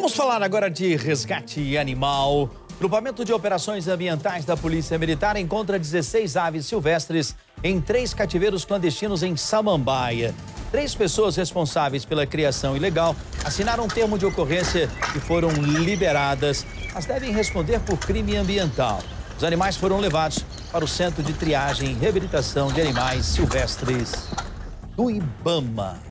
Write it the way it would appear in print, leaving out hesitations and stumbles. Vamos falar agora de resgate animal. Grupamento de Operações Ambientais da Polícia Militar encontra 16 aves silvestres em 3 cativeiros clandestinos em Samambaia. 3 pessoas responsáveis pela criação ilegal assinaram um termo de ocorrência e foram liberadas, mas devem responder por crime ambiental. Os animais foram levados para o Centro de Triagem e Reabilitação de Animais Silvestres do Ibama.